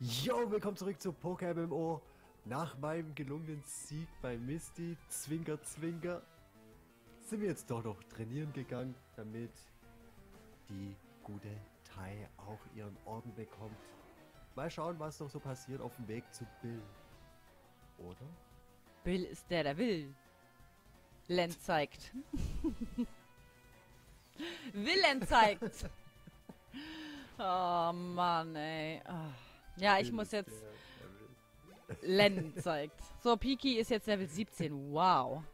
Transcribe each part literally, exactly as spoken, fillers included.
Yo, willkommen zurück zu PokéMMO. Nach meinem gelungenen Sieg bei Misty, Zwinker, Zwinker, sind wir jetzt doch noch trainieren gegangen, damit die gute Tai auch ihren Orden bekommt. Mal schauen, was noch so passiert auf dem Weg zu Bill. Oder? Bill ist der, der will. Len zeigt. Willen zeigt. Oh Mann, ey. Oh. Ja, ich muss jetzt Len zeigt. So, Piki ist jetzt Level siebzehn. Wow.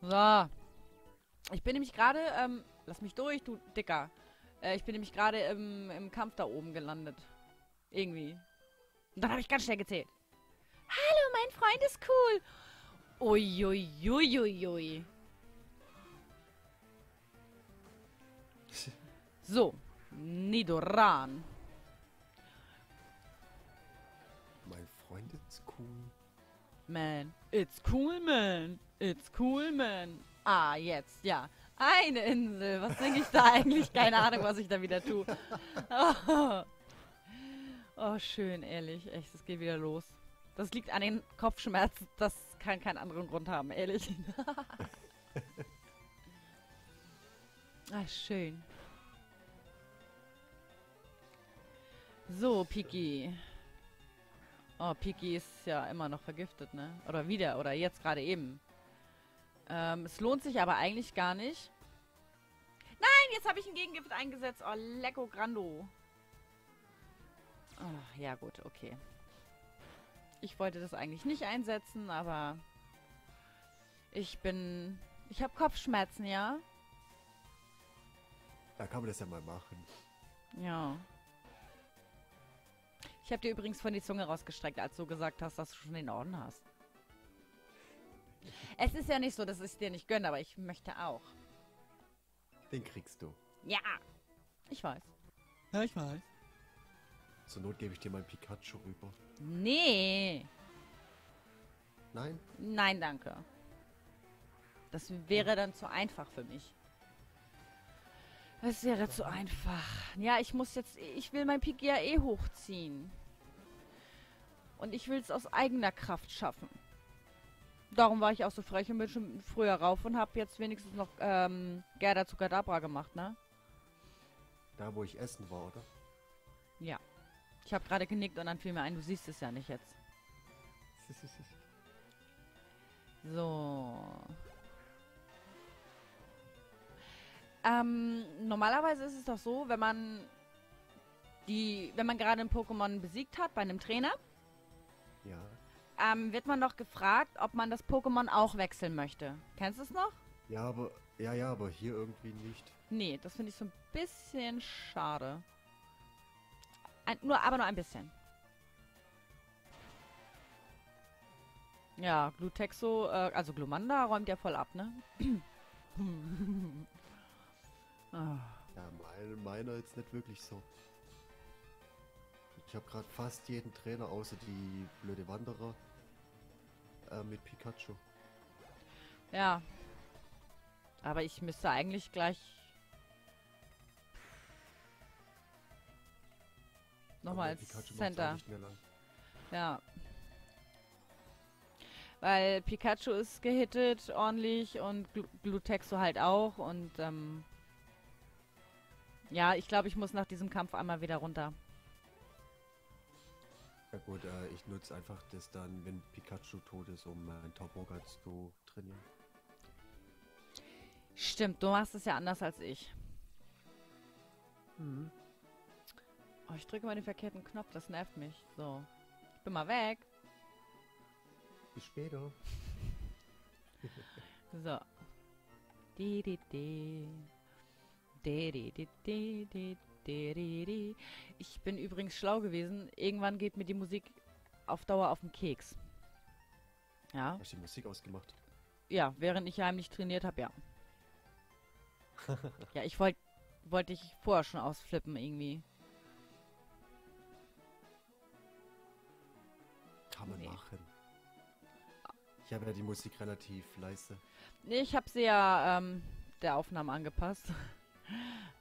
So. Ich bin nämlich gerade, ähm, lass mich durch, du Dicker. Äh, ich bin nämlich gerade im, im Kampf da oben gelandet. Irgendwie. Und dann habe ich ganz schnell gezählt. Hallo, mein Freund ist cool. Uiuiuiuiui. So. Nidoran. Mein Freund, it's cool. Man, it's cool, man. It's cool, man. Ah, jetzt, ja. Eine Insel. Was denke ich da eigentlich? Keine Ahnung, was ich da wieder tue. Oh, oh schön, ehrlich. Echt, es geht wieder los. Das liegt an den Kopfschmerzen. Das kann keinen anderen Grund haben, ehrlich. Ah, schön. So, Piki. Oh, Piki ist ja immer noch vergiftet, ne? Oder wieder, oder jetzt gerade eben. Ähm, es lohnt sich aber eigentlich gar nicht. Nein, jetzt habe ich ein Gegengift eingesetzt. Oh, Lecco Grando. Oh, ja gut, okay. Ich wollte das eigentlich nicht einsetzen, aber ich bin... Ich habe Kopfschmerzen, ja? Da kann man das ja mal machen. Ja. Ich habe dir übrigens von die Zunge rausgestreckt, als du gesagt hast, dass du schon den Orden hast. Es ist ja nicht so, dass ich es dir nicht gönne, aber ich möchte auch. Den kriegst du. Ja, ich weiß. Ja, ich weiß. Zur Not gebe ich dir mein Pikachu rüber. Nee. Nein? Nein, danke. Das wäre dann zu einfach für mich. Das wäre zu einfach. Ja, ich muss jetzt... Ich will mein Piki ja eh hochziehen. Und ich will es aus eigener Kraft schaffen. Darum war ich auch so frech und bin schon früher rauf und habe jetzt wenigstens noch ähm, Gerda zu Kadabra gemacht, ne? Da, wo ich essen war, oder? Ja. Ich habe gerade genickt und dann fiel mir ein, du siehst es ja nicht jetzt. So... Ähm, normalerweise ist es doch so, wenn man die, wenn man gerade ein Pokémon besiegt hat bei einem Trainer, ja. ähm, wird man doch gefragt, ob man das Pokémon auch wechseln möchte. Kennst du es noch? Ja, aber, ja, ja, aber hier irgendwie nicht. Nee, das finde ich so ein bisschen schade. Ein, nur, aber nur ein bisschen. Ja, Glutexo, äh, also Glumanda räumt ja voll ab, ne? Oh. Ja, mein, meiner jetzt nicht wirklich so. Ich habe gerade fast jeden Trainer, außer die blöde Wanderer, äh, mit Pikachu. Ja. Aber ich müsste eigentlich gleich... Nochmal als Pikachu Center. Nicht mehr lang. Ja. Weil Pikachu ist gehittet ordentlich und Gl Glutexo halt auch und ähm... ja, ich glaube, ich muss nach diesem Kampf einmal wieder runter. Ja gut, äh, ich nutze einfach das dann, wenn Pikachu tot ist, um äh, einen Toboka zu trainieren. Stimmt, du machst es ja anders als ich. Mhm. Oh, ich drücke mal den verkehrten Knopf, das nervt mich. So, ich bin mal weg. Bis später. So. Di, di, di. Ich bin übrigens schlau gewesen. Irgendwann geht mir die Musik auf Dauer auf den Keks. Ja. Hast du die Musik ausgemacht? Ja, während ich heimlich trainiert habe, ja. Ja, ich wollte wollte ich vorher schon ausflippen irgendwie. Kann man nee. machen. Ich habe ja die Musik relativ leise. Nee, ich habe sie ja ähm, der Aufnahme angepasst.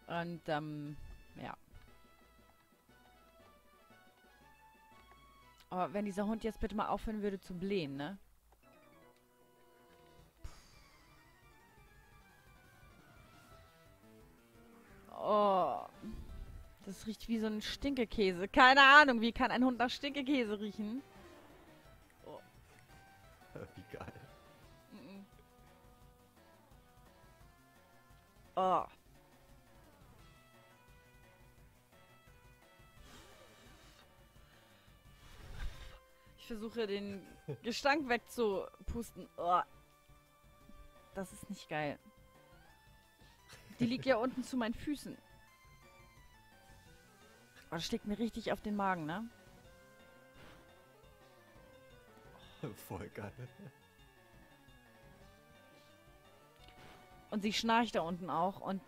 Und, ähm, ja. Aber wenn dieser Hund jetzt bitte mal aufhören würde zu blähen, ne? Oh. Das riecht wie so ein Stinkekäse. Keine Ahnung, wie kann ein Hund nach Stinkekäse riechen? Oh. Wie geil. Mm-mm. Oh. Ich versuche, den Gestank wegzupusten. Oh. Das ist nicht geil. Die liegt ja unten zu meinen Füßen. Oh, das schlägt mir richtig auf den Magen, ne? Voll geil. Und sie schnarcht da unten auch. Und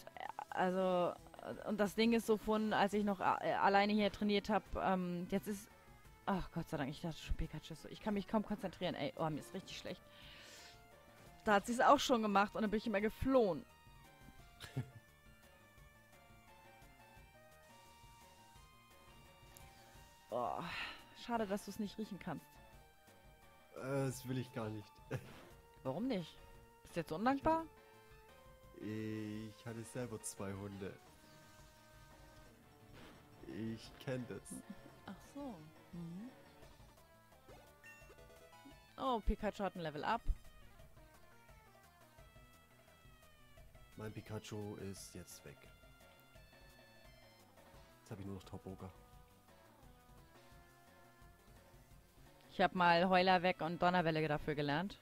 also und das Ding ist so von, als ich noch alleine hier trainiert habe, ähm, jetzt ist... Ach, Gott sei Dank, ich dachte schon, Pikachu ist so. Ich kann mich kaum konzentrieren. Ey, oh, mir ist richtig schlecht. Da hat sie es auch schon gemacht und dann bin ich immer geflohen. Oh, schade, dass du es nicht riechen kannst. Äh, das will ich gar nicht. Warum nicht? Bist du jetzt undankbar? Ich, ich hatte selber zwei Hunde. Ich kenne das. Ach so. Mhm. Oh, Pikachu hat ein Level Up. Mein Pikachu ist jetzt weg. Jetzt habe ich nur noch Toboka. Ich habe mal Heuler weg und Donnerwelle dafür gelernt.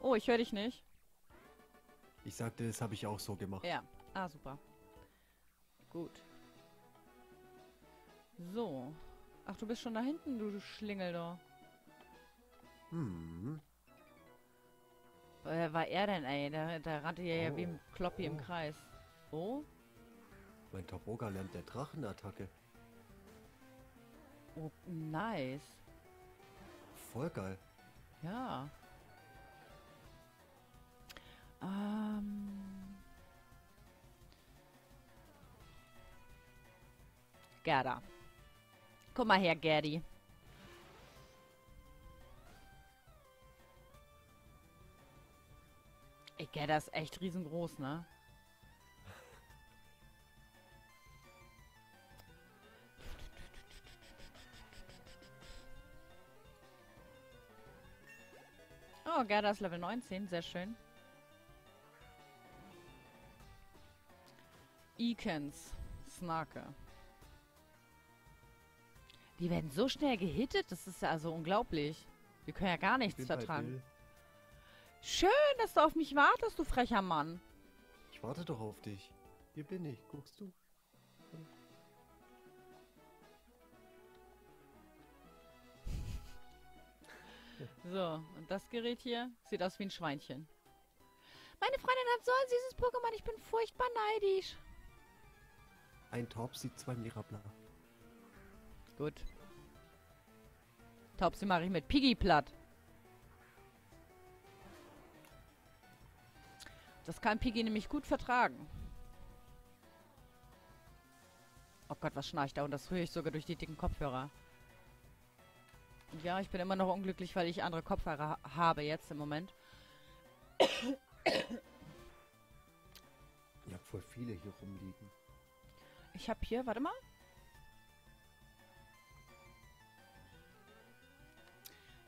Oh, ich höre dich nicht. Ich sagte, das habe ich auch so gemacht. Ja, ah, super. Gut. So. Ach, du bist schon da hinten, du, du Schlingel da. Hm. Woher war er denn, ey? Da, da rannte er ja oh. wie ein Kloppi oh. im Kreis. Oh? Mein Toboka lernt der Drachenattacke. Oh, nice. Voll geil. Ja. Ähm. Gerda. Komm mal her, Gerdi. Ey, Gerda ist echt riesengroß, ne? Oh, Gerda ist Level neunzehn, sehr schön. Ekans, Snarker. Die werden so schnell gehittet, das ist ja also unglaublich. Wir können ja gar nichts vertragen. Schön, dass du auf mich wartest, du frecher Mann. Ich warte doch auf dich. Hier bin ich, guckst du? So, und das Gerät hier sieht aus wie ein Schweinchen. Meine Freundin hat so ein süßes Pokémon, ich bin furchtbar neidisch. Ein Torp sieht zwei Mirabla. Gut. Torp, sie mache ich mit Piggy platt. Das kann Piggy nämlich gut vertragen. Oh Gott, was schnarcht da? Und das höre ich sogar durch die dicken Kopfhörer. Ja, ich bin immer noch unglücklich, weil ich andere Kopfhörer habe jetzt im Moment. Ich habe voll viele hier rumliegen. Ich habe hier, warte mal.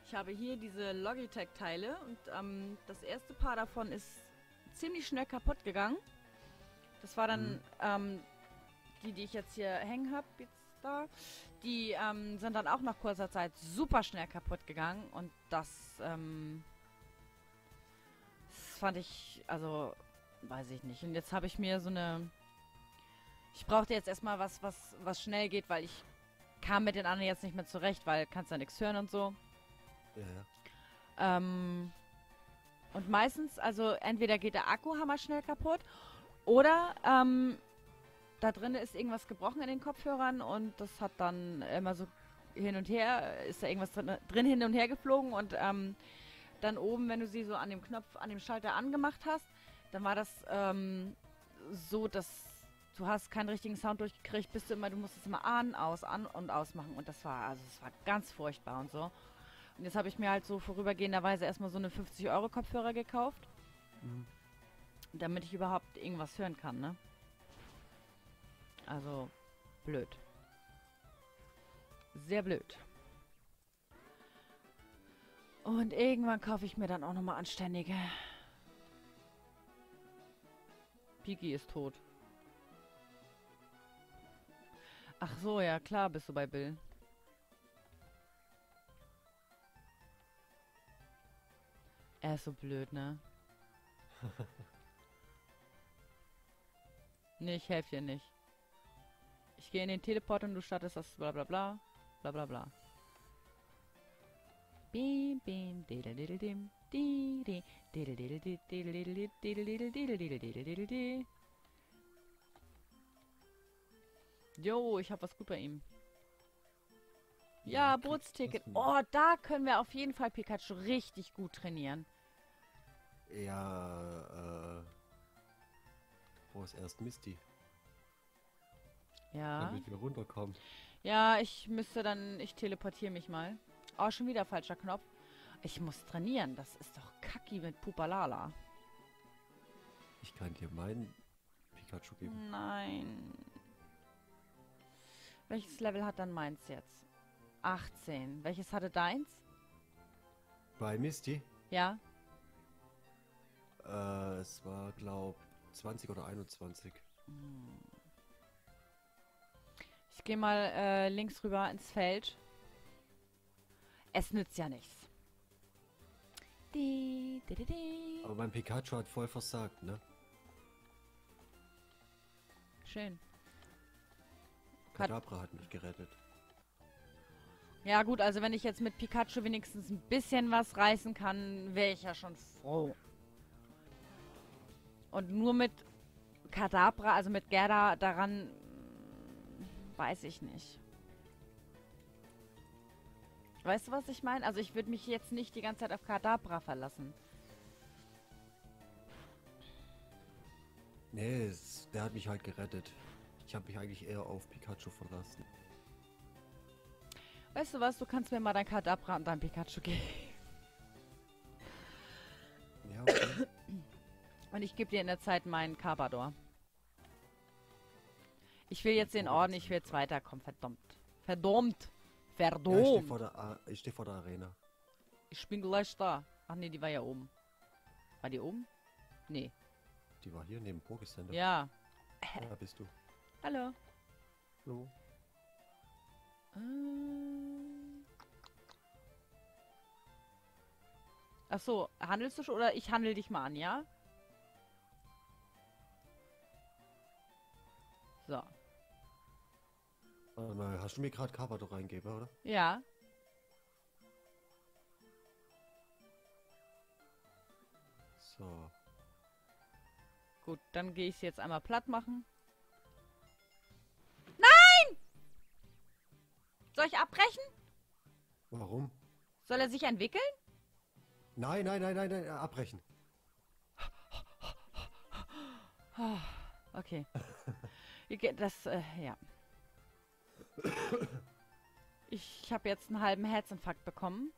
Ich habe hier diese Logitech-Teile und ähm, das erste Paar davon ist ziemlich schnell kaputt gegangen. Das war dann mhm. ähm, die, die ich jetzt hier hängen habe, jetzt da. Die ähm, sind dann auch nach kurzer Zeit super schnell kaputt gegangen und das, ähm, das fand ich, also weiß ich nicht. Und jetzt habe ich mir so eine, ich brauchte jetzt erstmal was, was, was schnell geht, weil ich kam mit den anderen jetzt nicht mehr zurecht, weil kannst ja nichts hören und so. Ja. Ähm, und meistens, also entweder geht der Akku hammerschnell kaputt oder, ähm, da drin ist irgendwas gebrochen in den Kopfhörern und das hat dann immer so hin und her, ist da irgendwas drin, drin hin und her geflogen und ähm, dann oben, wenn du sie so an dem Knopf, an dem Schalter angemacht hast, dann war das ähm, so, dass du hast keinen richtigen Sound durchgekriegt, bist du immer, du musstest immer an, aus, an und aus machen. Und das war, also es war ganz furchtbar und so. Und jetzt habe ich mir halt so vorübergehenderweise erstmal so eine fünfzig Euro Kopfhörer gekauft. Mhm. Damit ich überhaupt irgendwas hören kann, ne? Also, blöd. Sehr blöd. Und irgendwann kaufe ich mir dann auch nochmal anständige. Piki ist tot. Ach so, ja klar bist du bei Bill. Er ist so blöd, ne? Nee, ich helfe dir nicht. Ich gehe in den Teleport und du startest das bla bla bla. Bla bla bla. Bim, bim, didel, didel, dim. Jo, ich hab was gut bei ihm. Ja, Bootsticket. Oh, da können wir auf jeden Fall Pikachu richtig gut trainieren. Ja, äh... Wo ist erst Misty? Ja. Damit wir runterkommen. Ja, ich müsste dann... Ich teleportiere mich mal. Oh, schon wieder falscher Knopf. Ich muss trainieren. Das ist doch kacki mit Pupalala. Ich kann dir meinen Pikachu geben. Nein. Welches Level hat dann meins jetzt? achtzehn. Welches hatte deins? Bei Misty? Ja. Äh, es war, glaub, zwanzig oder einundzwanzig. Ich gehe mal äh, links rüber ins Feld. Es nützt ja nichts. Die, die, die, die. Aber mein Pikachu hat voll versagt, ne? Schön. Kadabra hat mich gerettet. Ja gut, also wenn ich jetzt mit Pikachu wenigstens ein bisschen was reißen kann, wäre ich ja schon froh. Und nur mit Kadabra, also mit Gerda, daran weiß ich nicht. Weißt du, was ich meine? Also ich würde mich jetzt nicht die ganze Zeit auf Kadabra verlassen. Nee, es, der hat mich halt gerettet. Ich habe mich eigentlich eher auf Pikachu verlassen. Weißt du was? Du kannst mir mal dein Kadabra und dein Pikachu geben. Ja, okay. Und ich gebe dir in der Zeit meinen Carpador. Ich will jetzt den Orden, ich will jetzt weiterkommen. Verdammt. Verdammt. Verdammt! Ja, ich stehe vor der, ich steh vor der Arena. Ich bin gleich da. Ach ne, die war ja oben. War die oben? Nee. Die war hier neben dem Pokesender. Ja. Da ja, bist du. Hallo. Hallo. Ähm. Achso, handelst du schon oder ich handel dich mal an, ja? So. Warte mal, hast du mir gerade Kappa reingegeben, oder? Ja. So. Gut, dann gehe ich sie jetzt einmal platt machen. Nein! Soll ich abbrechen? Warum? Soll er sich entwickeln? Nein, nein, nein, nein, nein, abbrechen. Okay. Das, äh, ja. Ich habe jetzt einen halben Herzinfarkt bekommen.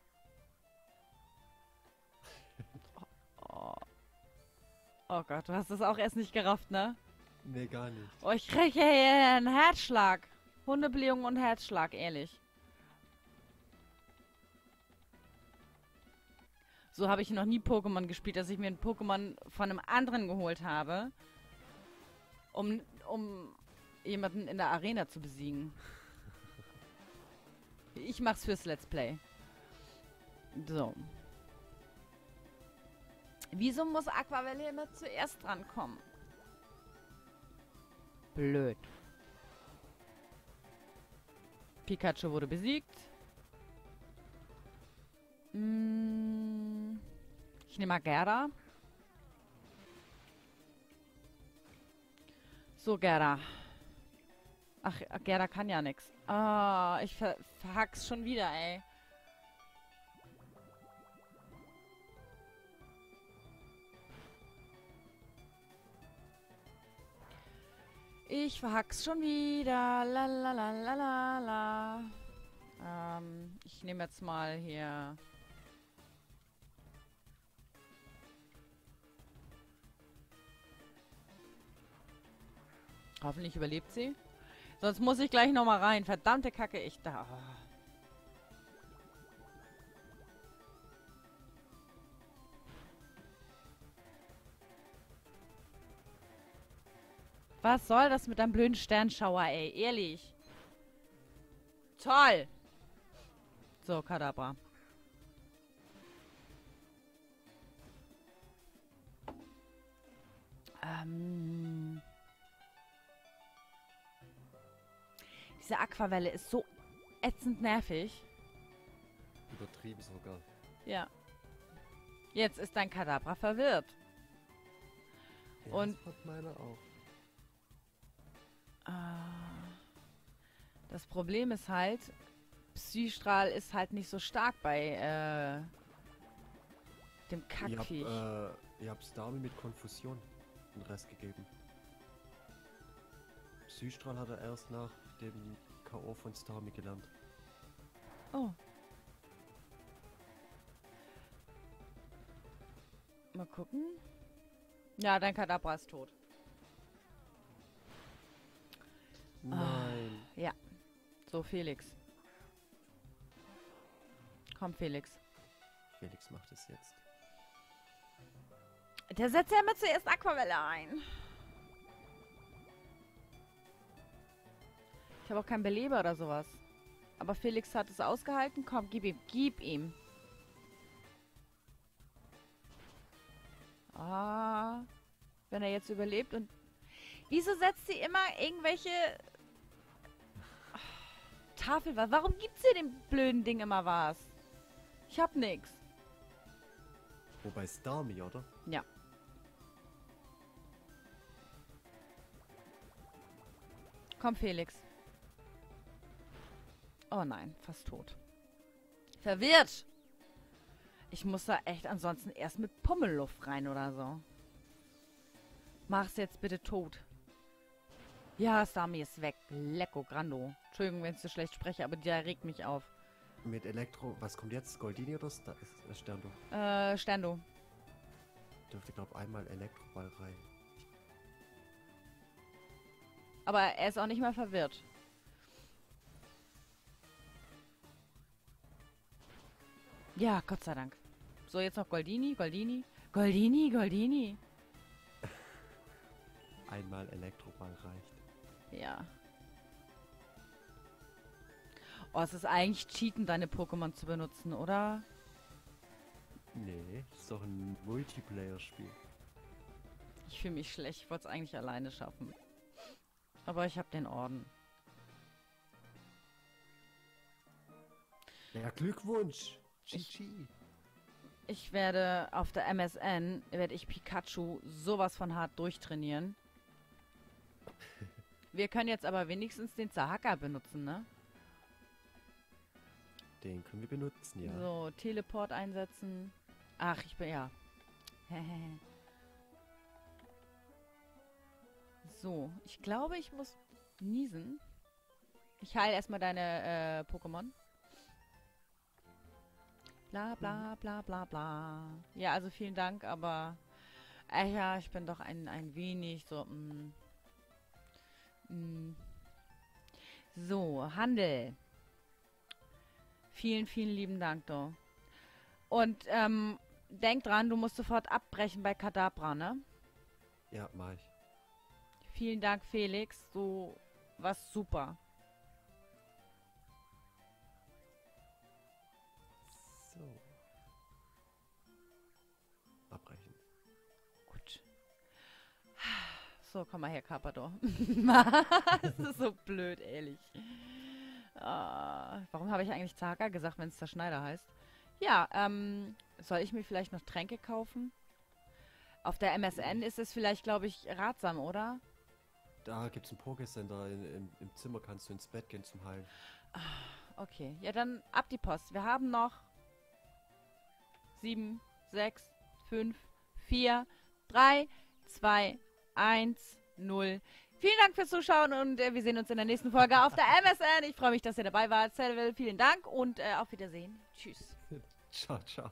Oh, oh. Oh Gott, du hast das auch erst nicht gerafft, ne? Nee, gar nicht. Oh, ich kriege hier einen Herzschlag. Hundeblähung und Herzschlag, ehrlich. So habe ich noch nie Pokémon gespielt, dass ich mir ein Pokémon von einem anderen geholt habe, um, um jemanden in der Arena zu besiegen. Ich mach's fürs Let's Play. So. Wieso muss Aquavelle immer zuerst drankommen? Blöd. Pikachu wurde besiegt. Hm. Ich nehme mal Gerda. So, Gerda. Ach, Gerda kann ja nix. Ah, ich ver verhack's schon wieder, ey. Ich verhack's schon wieder. La la la la la la. Ähm, ich nehme jetzt mal hier. Hoffentlich überlebt sie. Sonst muss ich gleich nochmal rein. Verdammte Kacke, ich da. Oh. Was soll das mit deinem blöden Sternschauer, ey? Ehrlich. Toll. So, Kadabra. Ähm. Diese Aquavelle ist so ätzend nervig. Übertrieben sogar. Ja. Jetzt ist dein Kadabra verwirrt. Ja, und das hat meine auch. Das Problem ist halt, Psystrahl ist halt nicht so stark bei äh, dem Kackviech. Ich hab, äh, hab Starmie mit Konfusion den Rest gegeben. Psystrahl hat er erst nach dem K O von Starmie gelernt. Oh. Mal gucken. Ja, dein Kadabra ist tot. Nein. Ah, ja. So, Felix. Komm, Felix. Felix macht es jetzt. Der setzt ja immer zuerst Aquavelle ein. Ich habe auch keinen Beleber oder sowas. Aber Felix hat es ausgehalten. Komm, gib ihm. Gib ihm. Ah. Wenn er jetzt überlebt und... Wieso setzt sie immer irgendwelche... Tafel, warum gibt's hier dem blöden Ding immer was? Ich hab nix. Wobei Starmie, oder? Ja. Komm, Felix. Oh nein, fast tot. Verwirrt! Ich muss da echt ansonsten erst mit Pummelluft rein oder so. Mach's jetzt bitte tot. Ja, Sami ist weg. Lecko, Grando. Entschuldigung, wenn ich so schlecht spreche, aber der regt mich auf. Mit Elektro... Was kommt jetzt? Goldini oder St Sterndu? Äh, Sterndu. Dürfte, glaube einmal Elektroball rein. Aber er ist auch nicht mal verwirrt. Ja, Gott sei Dank. So, jetzt noch Goldini, Goldini. Goldini, Goldini. Einmal Elektroball reicht. Ja. Oh, es ist eigentlich cheaten, deine Pokémon zu benutzen, oder? Nee, das ist doch ein Multiplayer-Spiel. Ich fühle mich schlecht, ich wollte es eigentlich alleine schaffen. Aber ich habe den Orden. Ja, Glückwunsch! G G! Ich werde auf der M S N, werde ich Pikachu sowas von hart durchtrainieren. Wir können jetzt aber wenigstens den Zahaka benutzen, ne? Den können wir benutzen, ja. So, Teleport einsetzen. Ach, ich bin, ja. So, ich glaube, ich muss niesen. Ich heile erstmal deine äh, Pokémon. Bla, bla, bla, bla, bla. Ja, also vielen Dank, aber... Ach ja, ich bin doch ein, ein wenig so... Mm, mm. So, Handel. Vielen, vielen lieben Dank, doch. Und, ähm, denk dran, du musst sofort abbrechen bei Kadabra, ne? Ja, mach ich. Vielen Dank, Felix. Du warst super. So. Abbrechen. Gut. So, komm mal her, Carpador. Das ist so blöd, ehrlich. Äh, warum habe ich eigentlich Zahaka gesagt, wenn es der Schneider heißt? Ja, ähm, soll ich mir vielleicht noch Tränke kaufen? Auf der M S N ist es vielleicht, glaube ich, ratsam, oder? Da gibt's einen Pokesender. Im, Im Zimmer kannst du ins Bett gehen zum Heilen. Okay, ja dann ab die Post. Wir haben noch... sieben, sechs, fünf, vier, drei, zwei, eins, null. Vielen Dank fürs Zuschauen und äh, wir sehen uns in der nächsten Folge auf der M S N. Ich freue mich, dass ihr dabei wart. Vielen Dank und äh, auf Wiedersehen. Tschüss. Ciao, ciao.